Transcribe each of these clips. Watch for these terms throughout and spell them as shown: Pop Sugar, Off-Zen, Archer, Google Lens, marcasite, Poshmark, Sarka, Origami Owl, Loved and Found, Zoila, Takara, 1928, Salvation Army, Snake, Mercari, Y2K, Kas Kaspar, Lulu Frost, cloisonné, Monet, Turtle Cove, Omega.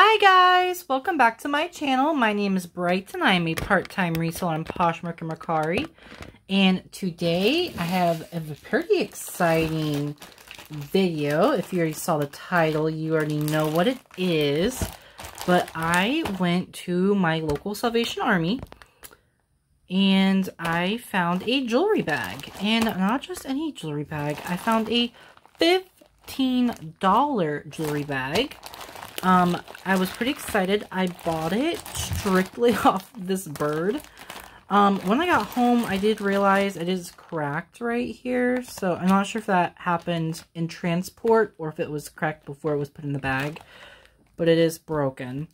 Hi guys, welcome back to my channel. My name is Brighton. I am a part-time reseller on Poshmark and Mercari. And today I have a pretty exciting video. If you already saw the title, you already know what it is. But I went to my local Salvation Army and I found a jewelry bag. And not just any jewelry bag. I found a $15 jewelry bag. I was pretty excited. I bought it strictly off this bird. When I got home, I did realize it is cracked right here. So I'm not sure if that happened in transport or if it was cracked before it was put in the bag, but it is broken.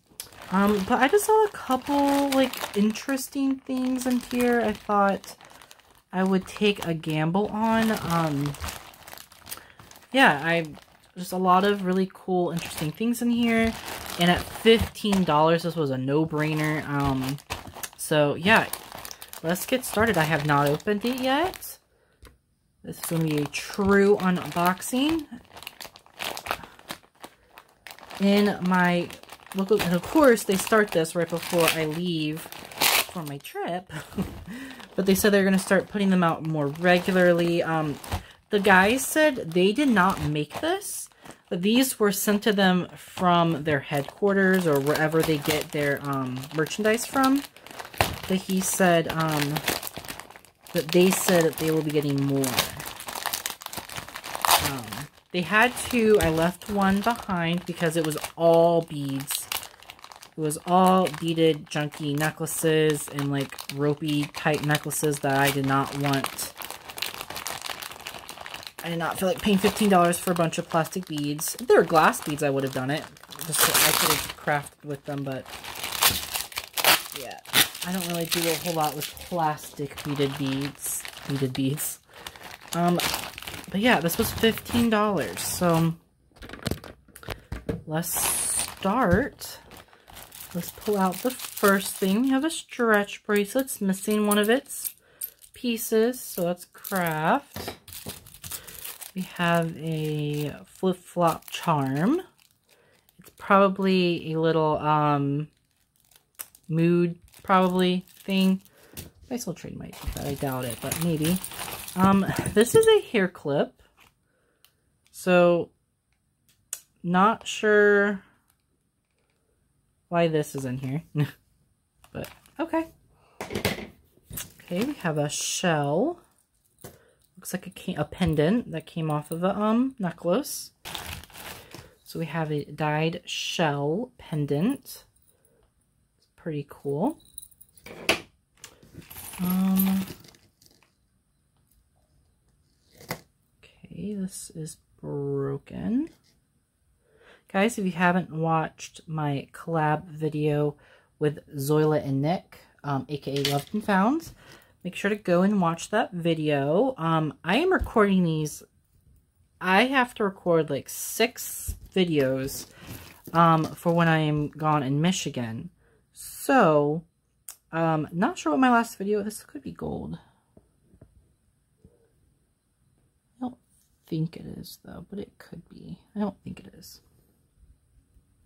But I just saw a couple like interesting things in here I thought I would take a gamble on. Yeah, just a lot of really cool, interesting things in here. And at $15, this was a no-brainer. So, yeah. Let's get started. I have not opened it yet. This is going to be a true unboxing. And of course, they start this right before I leave for my trip. But they said they're going to start putting them out more regularly. The guys said they did not make this, but these were sent to them from their headquarters or wherever they get their merchandise from. But he said that they said that they will be getting more. They had two. I left one behind because it was all beads. It was all beaded, junky necklaces and like ropey type necklaces that I did not want. I did not feel like paying $15 for a bunch of plastic beads. If they were glass beads, I would have done it. Just so I could have crafted with them, but yeah. I don't really do a whole lot with plastic beaded beads. But yeah, this was $15. So let's start. Let's pull out the first thing. We have a stretch bracelet. It's missing one of its pieces, so let's craft. We have a flip-flop charm. It's probably a little mood probably thing. My soul trade might do that. I doubt it, but maybe. This is a hair clip. So not sure why this is in here. But okay. Okay, we have a shell. Looks like a pendant that came off of a necklace. So we have a dyed shell pendant. It's pretty cool. Okay, this is broken. Guys, if you haven't watched my collab video with Zoila and Nick, aka Loved and Found, make sure to go and watch that video. I am recording these. I have to record like 6 videos for when I am gone in Michigan. So, not sure what my last video. This could be gold. I don't think it is though, but it could be. I don't think it is.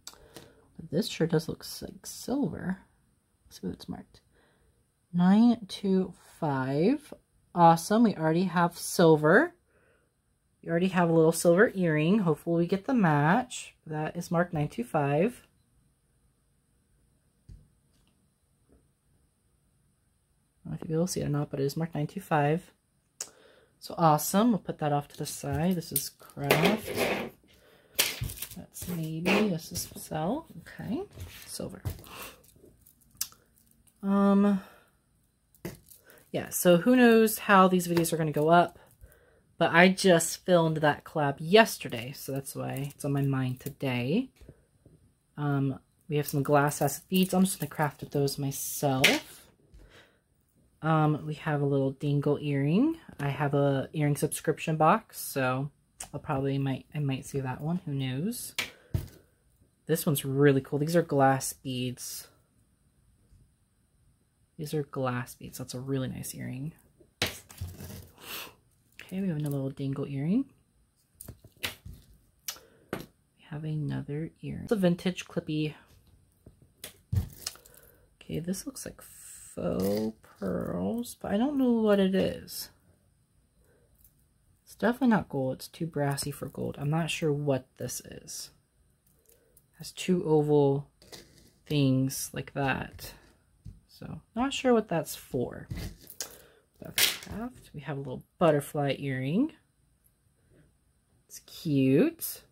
But this sure does look like silver. Let's see what it's marked. 925. Awesome. We already have silver. We already have a little silver earring. Hopefully we get the match. That is marked 925. I don't know if you'll see it or not, but it is marked 925. So awesome. We'll put that off to the side. This is craft. That's maybe. This is sell. Okay. Silver. Yeah, so who knows how these videos are going to go up, but I just filmed that collab yesterday, so that's why it's on my mind today. We have some glass acid beads. I'm just going to craft those myself. We have a little dingle earring. I have a earring subscription box, so I might see that one. Who knows? This one's really cool. These are glass beads. These are glass beads. That's a really nice earring. Okay, we have another little dingle earring. We have another ear. It's a vintage clippy. Okay, this looks like faux pearls, but I don't know what it is. It's definitely not gold. It's too brassy for gold. I'm not sure what this is. It has two oval things like that. So, not sure what that's for. That's craft. We have a little butterfly earring. It's cute.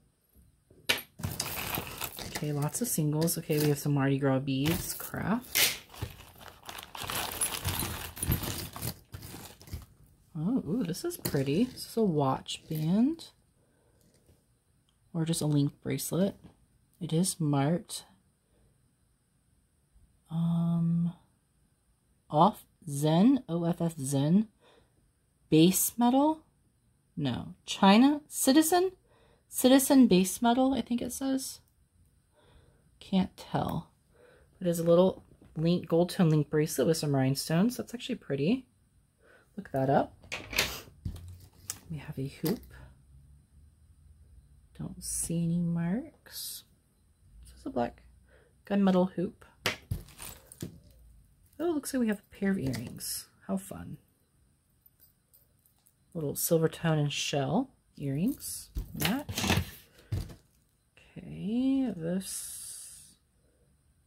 Okay, lots of singles. Okay, we have some Mardi Gras beads, craft. Oh, ooh, this is pretty. This is a watch band. Or just a link bracelet. It is marked Off-Zen, OFF-Zen, base metal, no, China, Citizen base metal, I think it says. Can't tell. But it is a little link, gold tone link bracelet with some rhinestones. That's actually pretty. Look that up. We have a hoop. Don't see any marks. This is a black gunmetal hoop. Oh, looks like we have a pair of earrings. How fun. Little silver tone and shell earrings. Match. Okay, this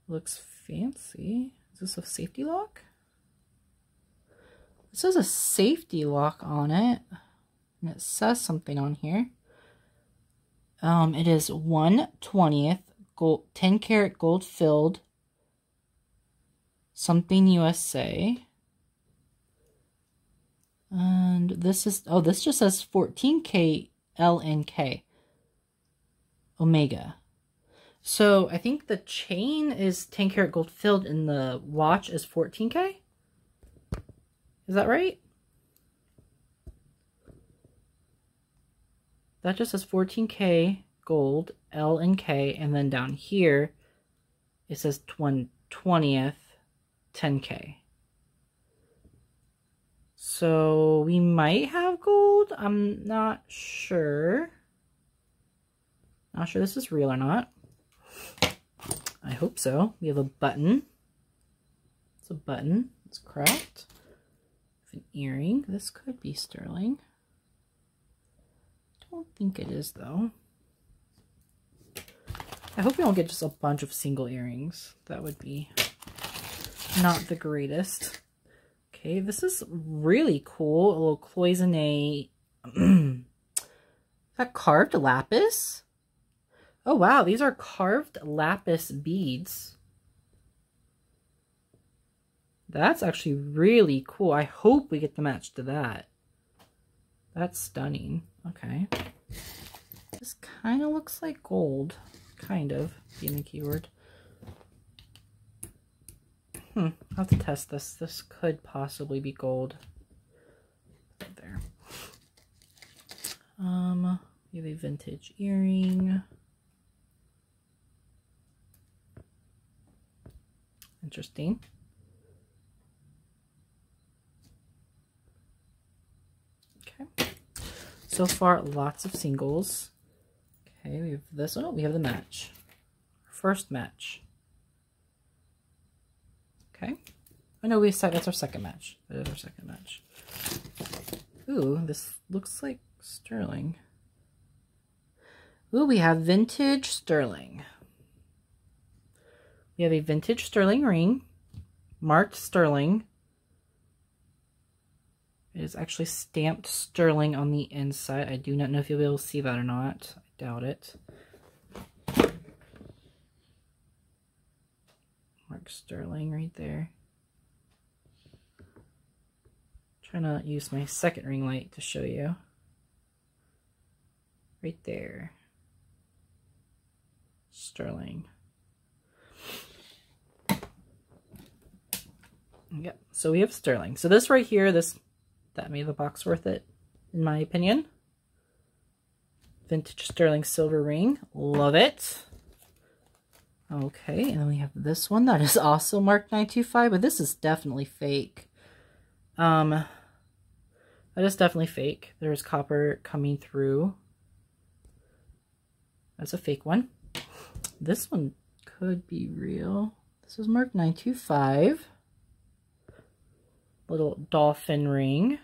looks fancy. Is this a safety lock? It says a safety lock on it. And it says something on here. It is 1/20 gold, 10 karat gold filled. Something USA. And this is, oh, this just says 14K LNK. Omega. So I think the chain is 10 karat gold filled and the watch is 14K. Is that right? That just says 14K gold LNK, and then down here it says 1/20. 10K. So we might have gold. I'm not sure. Not sure this is real or not. I hope so. We have a button. It's a button. It's cracked. An earring. This could be sterling. Don't think it is though. I hope we don't get just a bunch of single earrings. That would be not the greatest. Okay, this is really cool. A little cloisonné. That carved lapis? Oh wow, these are carved lapis beads. That's actually really cool. I hope we get the match to that. That's stunning. Okay. This kind of looks like gold. Kind of, being the keyword. I'll have to test this. This could possibly be gold. There. We have a vintage earring. Interesting. Okay. So far, lots of singles. Okay, we have this one. Oh, we have the match. First match. Okay. Oh no, that's our second match. That is our second match. Ooh, this looks like sterling. Ooh, we have vintage sterling. We have a vintage sterling ring, marked sterling. It is actually stamped sterling on the inside. I do not know if you'll be able to see that or not. I doubt it. Sterling right there. Trying to use my second ring light to show you. Right there. Sterling. Yep, so we have sterling. So this right here, that made the box worth it, in my opinion. Vintage sterling silver ring. Love it. Okay, and then we have this one that is also marked 1928, but this is definitely fake. That is definitely fake. There's copper coming through. That's a fake one. This one could be real. This is marked 1925. Little dolphin ring.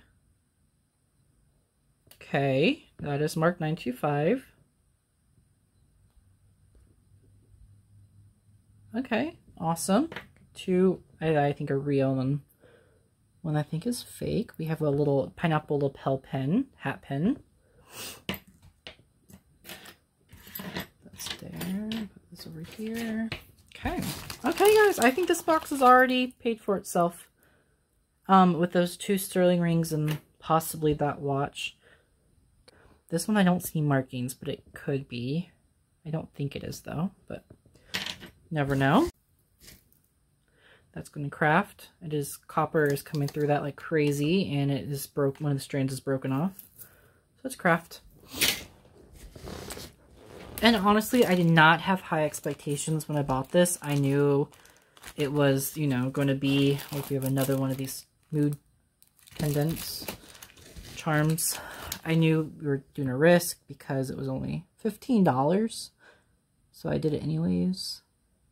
Okay, that is marked 1925. Okay, awesome. Two, I think, are real, and one I think is fake. We have a little pineapple lapel pin, hat pin. That's there. Put this over here. Okay. Okay, guys, I think this box has already paid for itself. With those two sterling rings and possibly that watch. This one I don't see markings, but it could be. I don't think it is, though, but never know. That's going to craft. It is, copper is coming through that like crazy, and it is broke, one of the strands is broken off. So it's craft. And honestly, I did not have high expectations when I bought this. I knew it was, you know, going to be, like, we have another one of these mood pendants, charms. I knew we were doing a risk because it was only $15. So I did it anyways.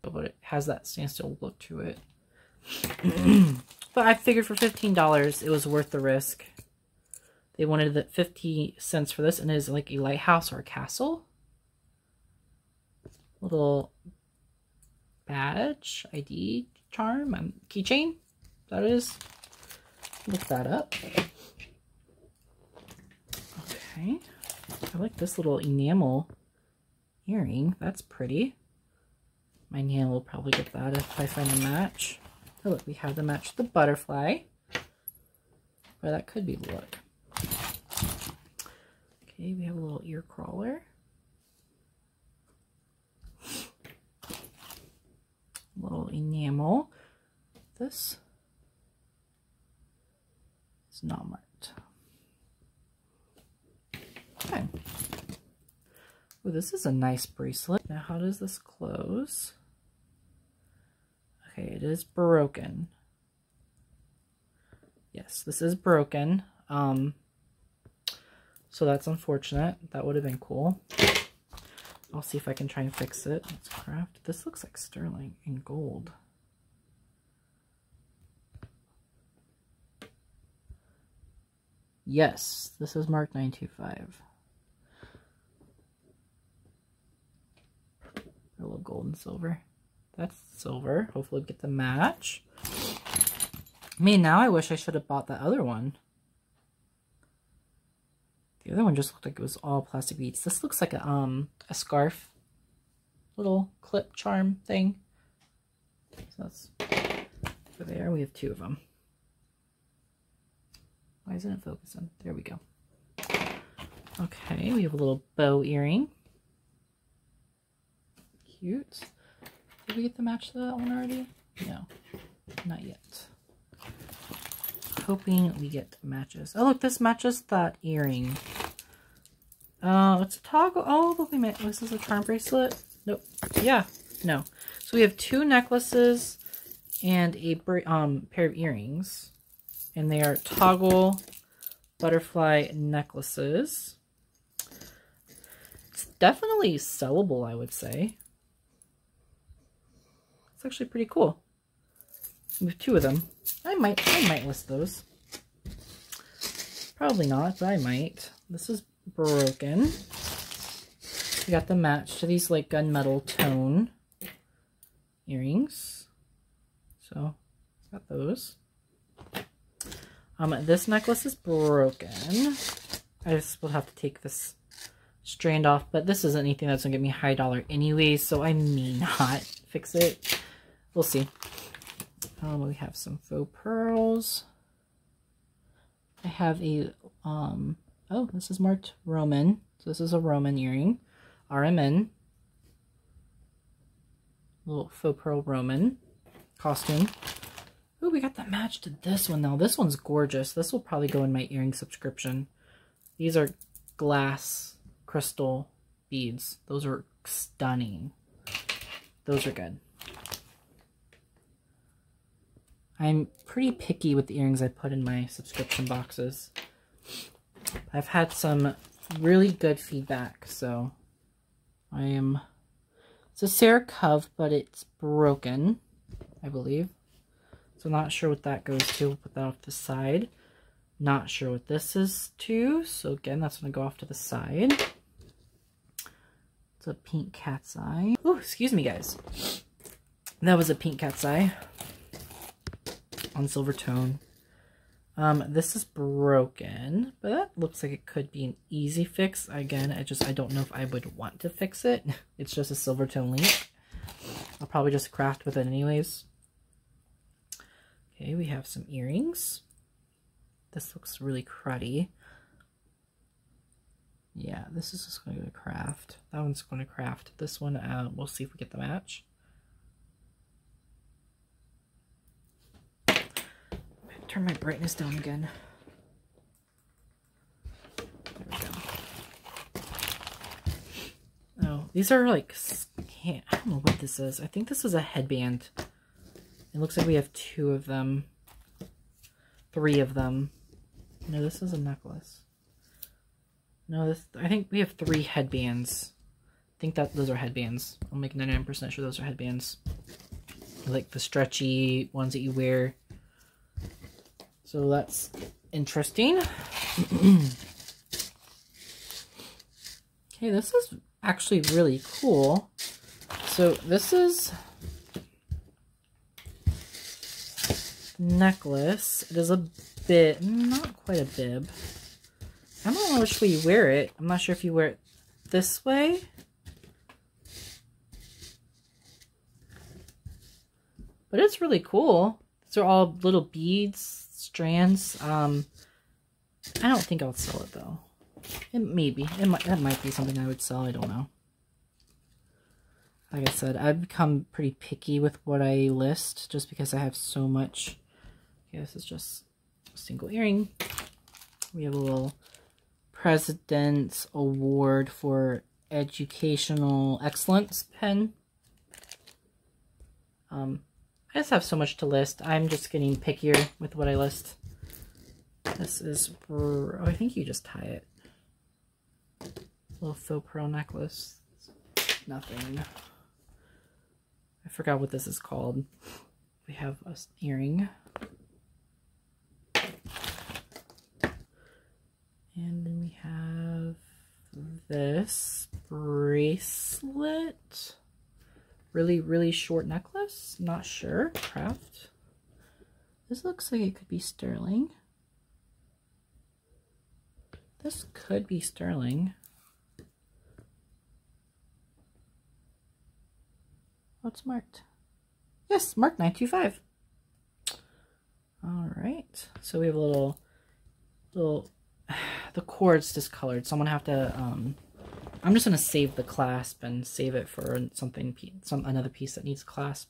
But it has that standstill look to it. But I figured for $15, it was worth the risk. They wanted the 50 cents for this, and it is like a lighthouse or a castle. Little badge, ID, charm, keychain. That is. Look that up. Okay. I like this little enamel earring. That's pretty. My nail will probably get that if I find a match. Oh, look, we have the match with the butterfly. But that could be the look. Okay, we have a little ear crawler. A little enamel. This is not marked. Okay. Well, this is a nice bracelet. Now, how does this close? Okay, it is broken. Yes, this is broken. So that's unfortunate. That would have been cool. I'll see if I can try and fix it. Let's craft. This looks like sterling and gold. Yes, this is marked 1925. A little gold and silver. That's silver. Hopefully we'll get the match. I mean, now I wish I should have bought that other one. The other one just looked like it was all plastic beads. This looks like a scarf. Little clip charm thing. So that's over there. We have two of them. Why isn't it focusing? There we go. Okay, we have a little bow earring. Cute. Did we get the match to that one already? No, not yet. Hoping we get matches. Oh, look, this matches that earring. It's a toggle. Oh, look, we met. This is a charm bracelet. Nope. Yeah, no. So we have two necklaces and a pair of earrings, and they are toggle butterfly necklaces. It's definitely sellable, I would say. It's actually pretty cool. We have two of them. I might list those. Probably not, but I might. This is broken. We got the match to these like gunmetal tone earrings. So got those. This necklace is broken. I just will have to take this strand off, but this isn't anything that's gonna get me high dollar anyway, so I may not fix it. We'll see. We have some faux pearls. I have a, oh, this is marked Roman. So this is a Roman earring. RMN. Little faux pearl Roman costume. Ooh, we got that match to this one, though. This one's gorgeous. This will probably go in my earring subscription. These are glass crystal beads. Those are stunning. Those are good. I'm pretty picky with the earrings I put in my subscription boxes. I've had some really good feedback, so It's a Sarah Cove, but it's broken, I believe. So not sure what that goes to. We'll put that off the side. Not sure what this is to. So again, that's gonna go off to the side. It's a pink cat's eye. Oh, excuse me, guys. That was a pink cat's eye on silver tone. This is broken, but that looks like it could be an easy fix. Again, I don't know if I would want to fix it. It's just a silver tone link. I'll probably just craft with it anyways. Okay, we have some earrings. This looks really cruddy. Yeah, this is just going to craft. That one's going to craft. This one, we'll see if we get the match. Turn my brightness down again. There we go. Oh, these are like, I don't know what this is. I think this is a headband. It looks like we have two of them. Three of them. No, this is a necklace. No, this, I think we have three headbands. I think that those are headbands. I'll make 99% sure those are headbands. Like the stretchy ones that you wear. So that's interesting. Okay, this is actually really cool. So this is necklace. It is a bit, not quite a bib. I don't know which way you wear it. I'm not sure if you wear it this way. But it's really cool. These are all little beads. Strands. I don't think I'll sell it though. That might be something I would sell. I don't know. Like I said, I've become pretty picky with what I list just because I have so much. Okay, this is just a single earring. We have a little President's Award for Educational Excellence pen. I just have so much to list. I'm just getting pickier with what I list. This is, oh, I think you just tie it. Little faux pearl necklace. Nothing. I forgot what this is called. We have an earring. And then we have this bracelet. Really, really short necklace. Not sure. Craft. This looks like it could be sterling. This could be sterling. What's marked? Yes, marked 925. All right. So we have a little. The cord's discolored. Someone have to. I'm just going to save the clasp and save it for another piece that needs a clasp.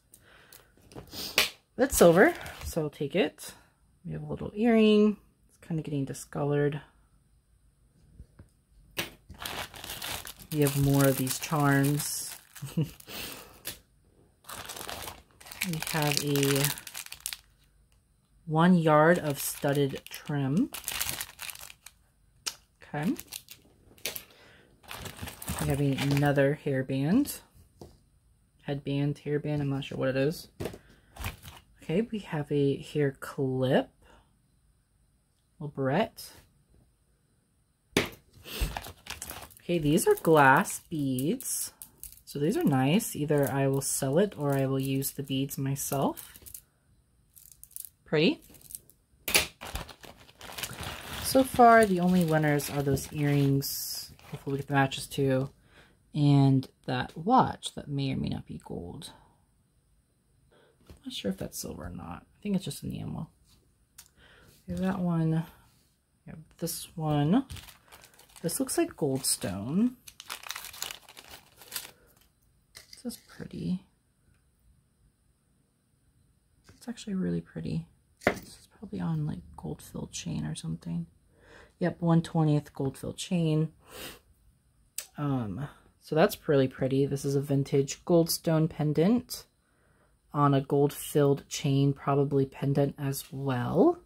That's silver, so I'll take it. We have a little earring. It's kind of getting discolored. We have more of these charms. We have a 1 yard of studded trim. Okay. Having another hairband, I'm not sure what it is. Okay, we have a hair clip, little barrette. Okay, these are glass beads, so these are nice. Either I will sell it or I will use the beads myself. Pretty. So far, the only winners are those earrings. Hopefully we get the matches too. And that watch that may or may not be gold. I'm not sure if that's silver or not. I think it's just an enamel. We have that one. We have this one. This looks like goldstone. This is pretty. It's actually really pretty. This is probably on like gold-filled chain or something. Yep, 1/20 gold-filled chain. So that's really pretty. This is a vintage goldstone pendant on a gold-filled chain, probably pendant as well.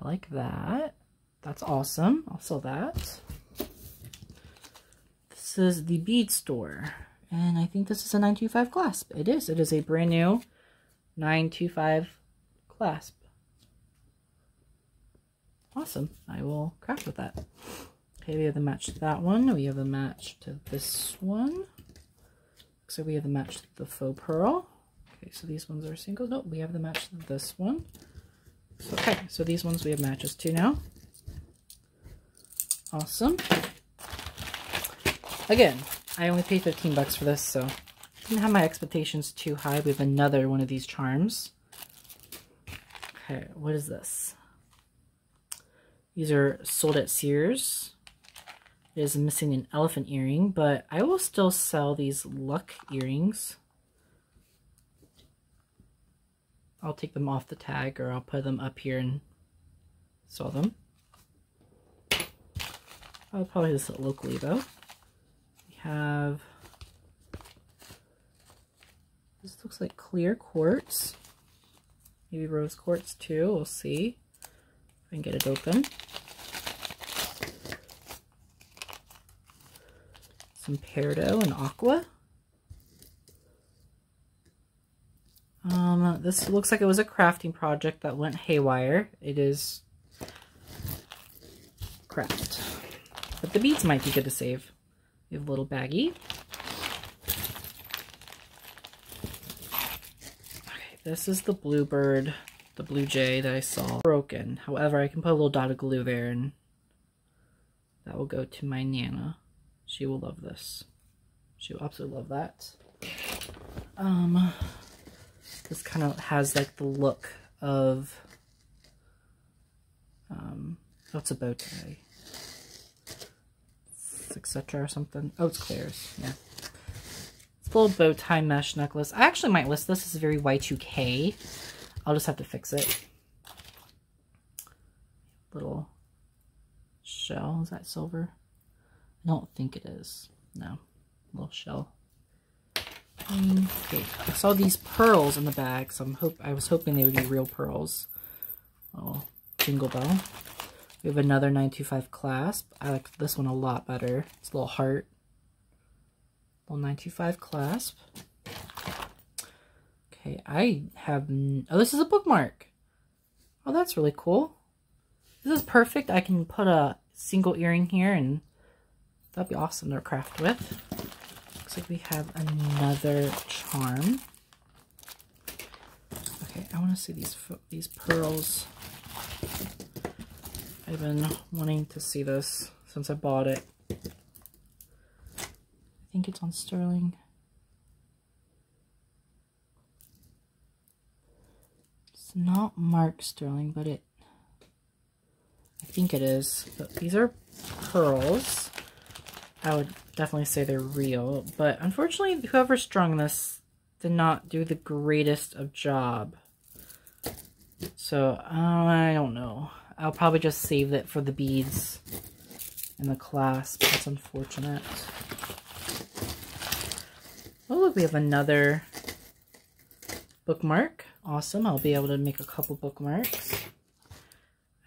I like that. That's awesome. I'll sell that. This This is the bead store. And I think this is a 925 clasp. It is. It is a brand new 925 clasp. Awesome. I will craft with that. Okay, we have the match to that one. We have the match to this one. So we have the match to the faux pearl. Okay, so these ones are singles. Nope, we have the match to this one. Okay, so these ones we have matches to now. Awesome. Again, I only paid 15 bucks for this, so didn't have my expectations too high. We have another one of these charms. Okay, what is this? These are sold at Sears. It is missing an elephant earring, but I will still sell these luck earrings. I'll take them off the tag, or I'll put them up here and sell them. I'll probably just sell it locally though. Have, this looks like clear quartz, maybe rose quartz too. We'll see if I can get it open. Some peridot and aqua. This looks like it was a crafting project that went haywire. It is craft, but the beads might be good to save. We have a little baggie. Okay, this is the bluebird, the blue jay that I saw broken. However, I can put a little dot of glue there and that will go to my Nana. She will love this. She will absolutely love that. This kind of has like the look of, that's a bow tie, etc. or something. Oh, it's clears. Yeah. It's a little bow tie mesh necklace. I actually might list this. This is very Y2K. I'll just have to fix it. Little shell. Is that silver? I don't think it is. No. Little shell. Okay. I saw these pearls in the bag, so I was hoping they would be real pearls. Oh, jingle bell. We have another 925 clasp. I like this one a lot better. It's a little heart. Little 925 clasp. Okay, I have... Oh, this is a bookmark. Oh, that's really cool. This is perfect. I can put a single earring here and that'd be awesome to craft with. Looks like we have another charm. Okay, I want to see these pearls. I've been wanting to see this since I bought it. I think it's on sterling. It's not marked sterling, but it... I think it is. But these are pearls. I would definitely say they're real, but unfortunately whoever strung this did not do the greatest of job. So, I don't know. I'll probably just save it for the beads and the clasp. That's unfortunate. Oh, look, we have another bookmark. Awesome. I'll be able to make a couple bookmarks.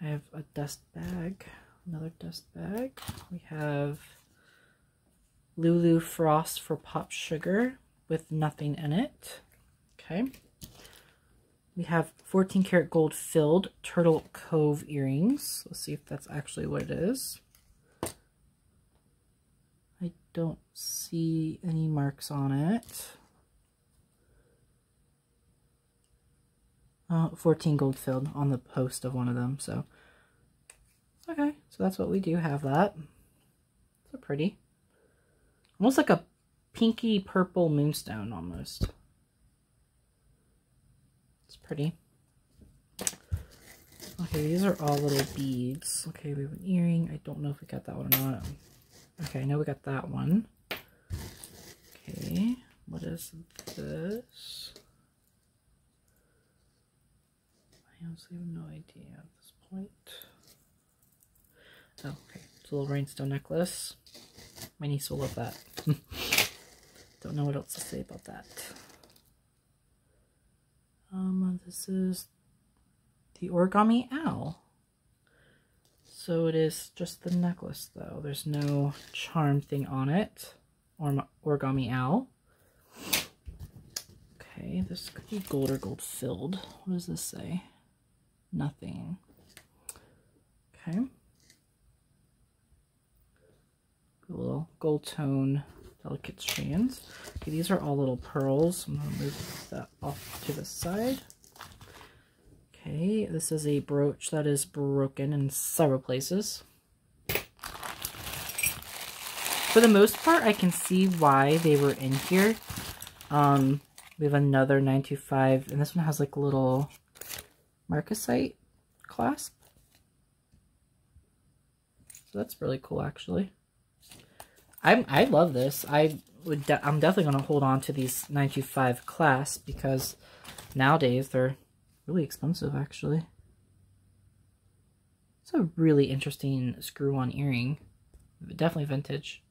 I have a dust bag. Another dust bag. We have Lulu Frost for Pop Sugar with nothing in it. Okay. We have 14 karat gold filled Turtle Cove earrings. Let's see if that's actually what it is. I don't see any marks on it. 14 gold filled on the post of one of them. So, okay. So that's what we do have that. So pretty. Almost like a pinky purple moonstone almost. It's pretty. Okay, these are all little beads. Okay, we have an earring. I don't know if we got that one or not. Okay, I know we got that one. Okay, what is this? I honestly have no idea at this point. Oh, okay. It's a little rhinestone necklace. My niece will love that. Don't know what else to say about that. This is the Origami Owl. So it is just the necklace though. There's no charm thing on it. Origami Owl. Okay, this could be gold or gold filled. What does this say? Nothing. Okay. A little gold tone, delicate strands. Okay, these are all little pearls. I'm going to move that off to the side. Okay, this is a brooch that is broken in several places. For the most part, I can see why they were in here. We have another 925, and this one has like a little marcasite clasp. So that's really cool, actually. I love this. I'm definitely gonna hold on to these 925 clasps because nowadays they're really expensive, actually. It's a really interesting screw-on earring. Definitely vintage.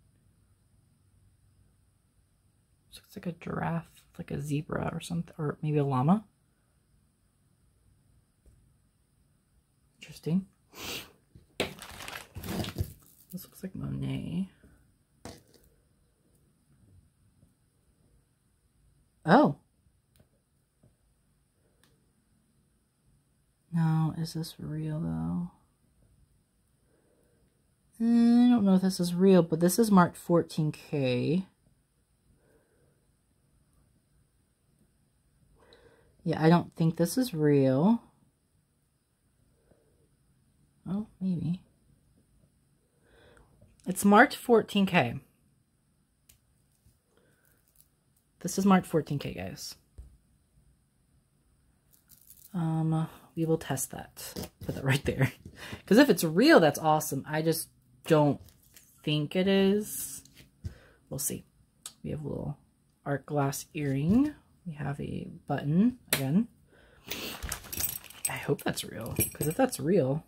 Looks like a giraffe, like a zebra or something, or maybe a llama. Interesting. This looks like Monet. Oh. Now, is this real though? I don't know if this is real, but this is marked 14K. Yeah, I don't think this is real. Oh, maybe. It's marked 14K. This is marked 14K, guys. We will test that. Put that right there. Because if it's real, that's awesome. I just don't think it is. We'll see. We have a little art glass earring. We have a button again. I hope that's real. Because if that's real,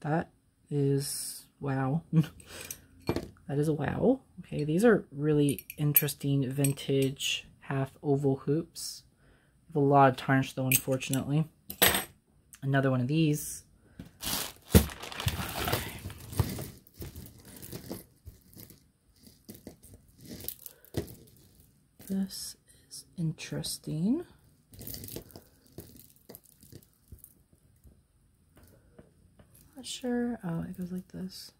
that is wow. That is a wow. Okay, these are really interesting vintage half oval hoops. A lot of tarnish though, unfortunately. Another one of these. Okay. This is interesting. Not sure. Oh, it goes like this.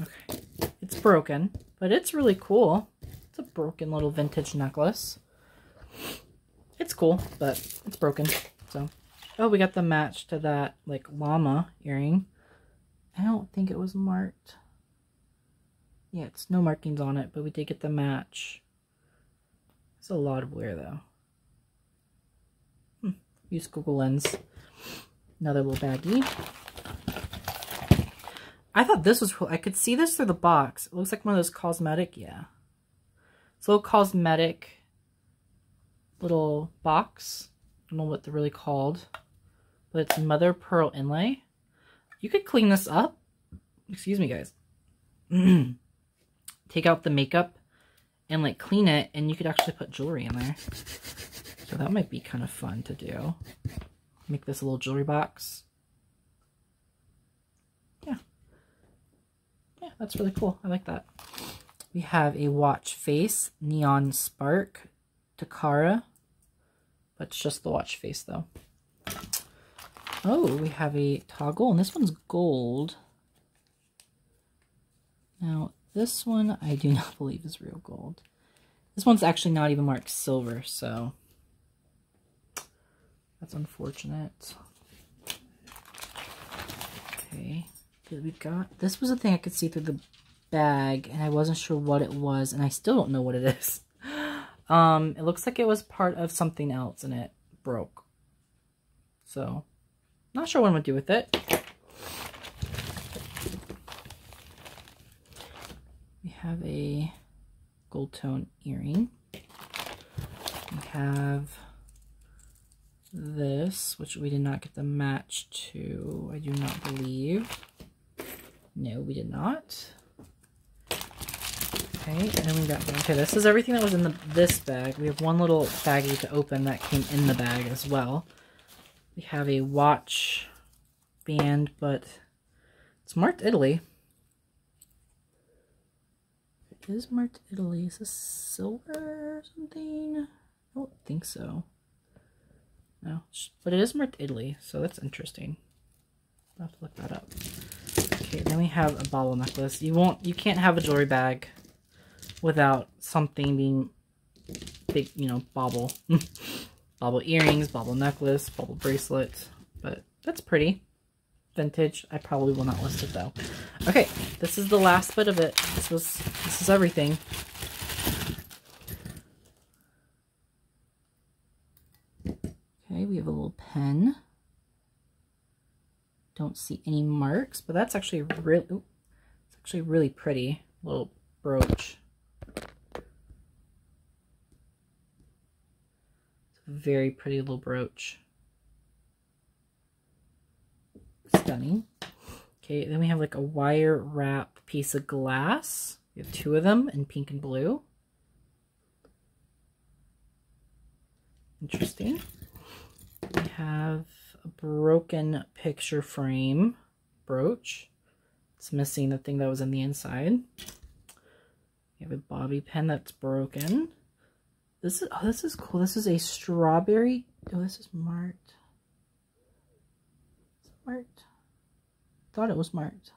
Okay, it's broken, but it's really cool. It's a broken little vintage necklace. It's cool, but it's broken. So, oh, we got the match to that like llama earring. I don't think it was marked. Yeah, it's no markings on it, but we did get the match. It's a lot of wear though. Use Google Lens. Another little baggie. I thought this was cool. I could see this through the box. It looks like one of those cosmetic, yeah. It's a little cosmetic little box. I don't know what they're really called. But it's mother pearl inlay. You could clean this up. Excuse me, guys. Take out the makeup and like clean it, and you could actually put jewelry in there. So that might be kind of fun to do. Make this a little jewelry box. Yeah, that's really cool. I like that. We have a watch face, Neon Spark, Takara. But it's just the watch face, though. Oh, we have a toggle, and this one's gold. Now, this one I do not believe is real gold. This one's actually not even marked silver, so that's unfortunate. Okay. We got this was a thing I could see through the bag, and I wasn't sure what it was, and I still don't know what it is. It looks like it was part of something else, and it broke. So, not sure what I'm gonna do with it. We have a gold tone earring. We have this, which we did not get the match to. I do not believe. No, we did not. Okay, and then we got, okay, this is everything that was in this bag. We have one little baggie to open that came in the bag as well. We have a watch band, but it's marked Italy. is marked Italy. Is this silver or something? I don't think so. No, but it is marked Italy, so that's interesting. I'll have to look that up. Okay, then we have a bobble necklace. You can't have a jewelry bag without something being big, you know, bobble. Bobble earrings, bobble necklace, bobble bracelet, but that's pretty. Vintage. I probably will not list it though. Okay, this is the last bit of it. This is everything. Okay, we have a little pen. Don't see any marks, but that's actually really, it's actually really pretty. Little brooch. It's a very pretty little brooch. Stunning. Okay, then we have like a wire wrap piece of glass. We have two of them in pink and blue. Interesting. We have a broken picture frame brooch. It's missing the thing that was in the inside. We have a bobby pin that's broken. This is, oh, this is cool. This is a strawberry. Oh, this is marked. Is it marked? Thought it was marked.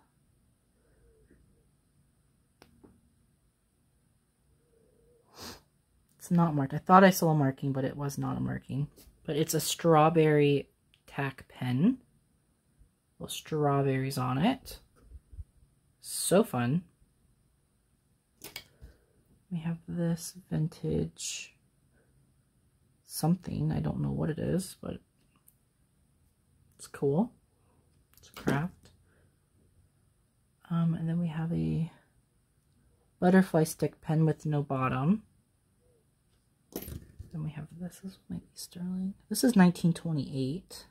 It's not marked. I thought I saw a marking, but it was not a marking. But it's a strawberry tack pen. Little strawberries on it. So fun. We have this vintage something. I don't know what it is, but it's cool. It's a craft. And then we have a butterfly stick pen with no bottom. Then we have this. This might be sterling. This is 1928.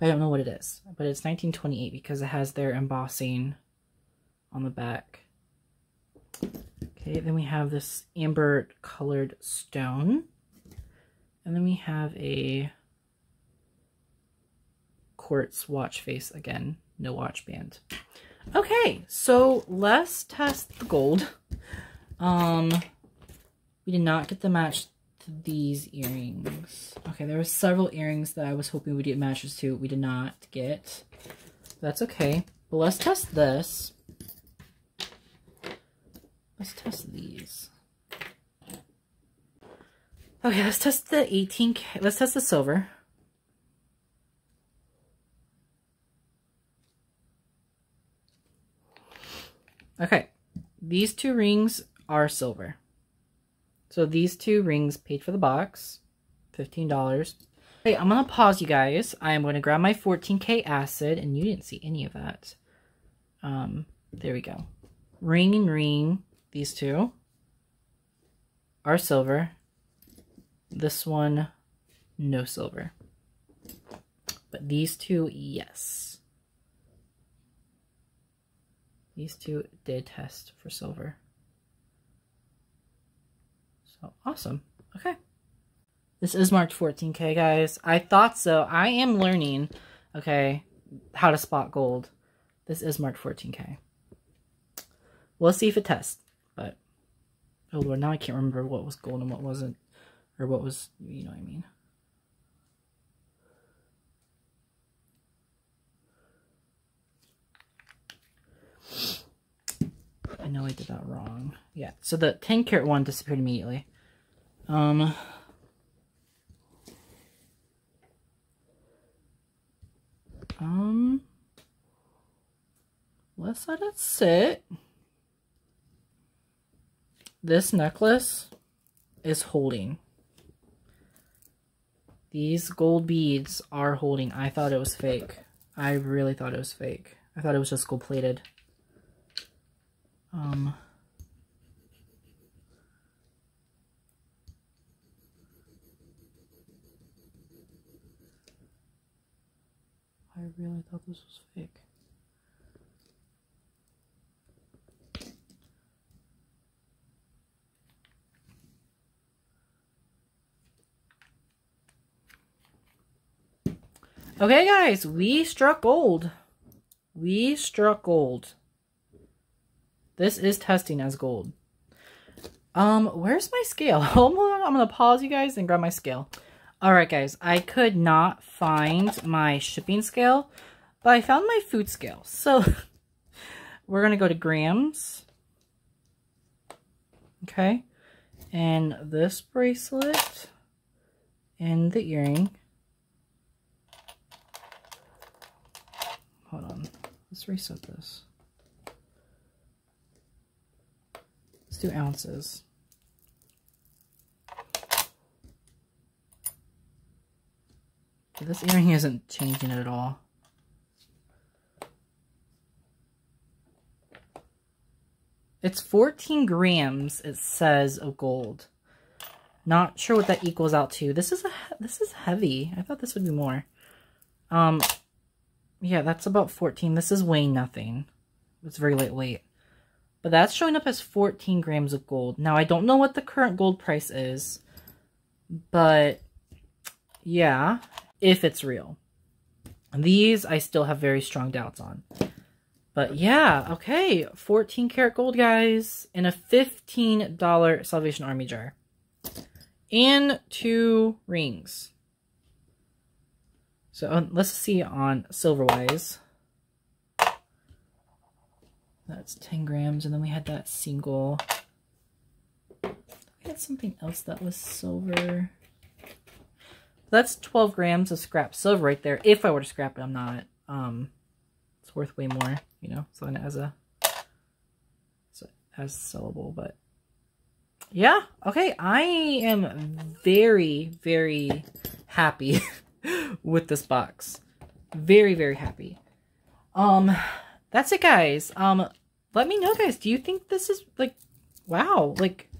I don't know what it is, but it's 1928 because it has their embossing on the back. Okay, then we have this amber colored stone. And then we have a quartz watch face again. No watch band. Okay, so let's test the gold. We did not get the match to these earrings. Okay, there were several earrings that I was hoping we'd get matches to. We did not get. That's okay. But let's test this. Let's test these. Okay, let's test the 18K. Let's test the silver. Okay, these two rings are silver. So these two rings paid for the box, $15. Okay, I'm gonna pause you guys. I am gonna grab my 14K acid, and you didn't see any of that. There we go. Ring and ring, these two are silver. This one, no silver. But these two, yes. These two did test for silver. So awesome. Okay. This is marked 14K, guys. I thought so. I am learning, okay, how to spot gold. This is marked 14K. We'll see if it tests, but oh Lord, now I can't remember what was gold and what wasn't, or what was, you know what I mean. I know I did that wrong. Yeah, so the 10 karat one disappeared immediately. Let's let it sit. This necklace is holding. These gold beads are holding. I thought it was fake. I really thought it was fake. I thought it was just gold plated. I really thought this was fake. Okay, guys, we struck gold. This is testing as gold. Where's my scale? Hold on, I'm gonna pause you guys and grab my scale. Alright guys, I could not find my shipping scale, but I found my food scale. So we're gonna go to grams. Okay. And this bracelet and the earring. Hold on. Let's reset this. Let's do ounces. This earring isn't changing at all. It's 14 grams, it says, of gold. Not sure what that equals out to. This is heavy. I thought this would be more. Yeah, that's about 14. This is weighing nothing. It's very lightweight. But that's showing up as 14 grams of gold. Now, I don't know what the current gold price is, but yeah, if it's real. These I still have very strong doubts on. But yeah, okay, 14 karat gold, guys, in a $15 Salvation Army jar. And 2 rings. So let's see on silver-wise. That's 10 grams, and then we had that single. We had something else that was silver. That's 12 grams of scrap silver right there. If I were to scrap it, I'm not. It's worth way more, you know, so as sellable, but yeah. Okay. I am very, very happy with this box. Very, very happy. That's it, guys. Let me know, guys, do you think this is like, wow, like,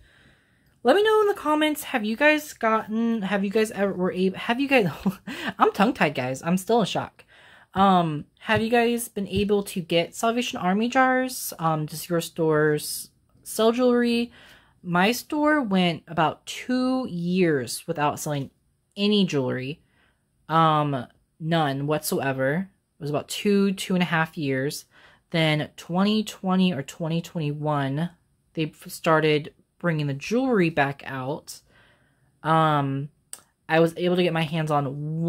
let me know in the comments. Have you guys I'm tongue-tied, guys. I'm still in shock. Have you guys been able to get Salvation Army jars? Does your stores sell jewelry? My store went about 2 years without selling any jewelry. None whatsoever. It was about 2.5 years. Then 2020 or 2021, they started bringing the jewelry back out. I was able to get my hands on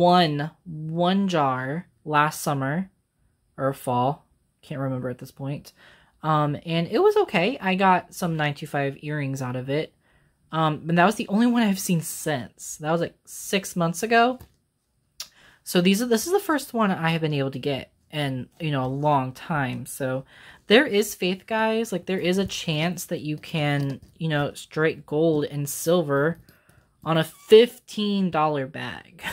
one jar last summer or fall, can't remember at this point, and it was okay. I got some 1928 earrings out of it, and that was the only one I've seen since. That was like 6 months ago. So this is the first one I have been able to get in, you know, a long time. So there is faith, guys. Like, there is a chance that you can, you know, strike gold and silver on a $15 bag.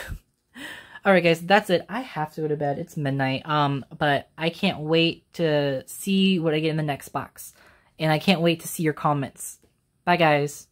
Alright, guys, that's it. I have to go to bed. It's midnight, but I can't wait to see what I get in the next box. And I can't wait to see your comments. Bye, guys.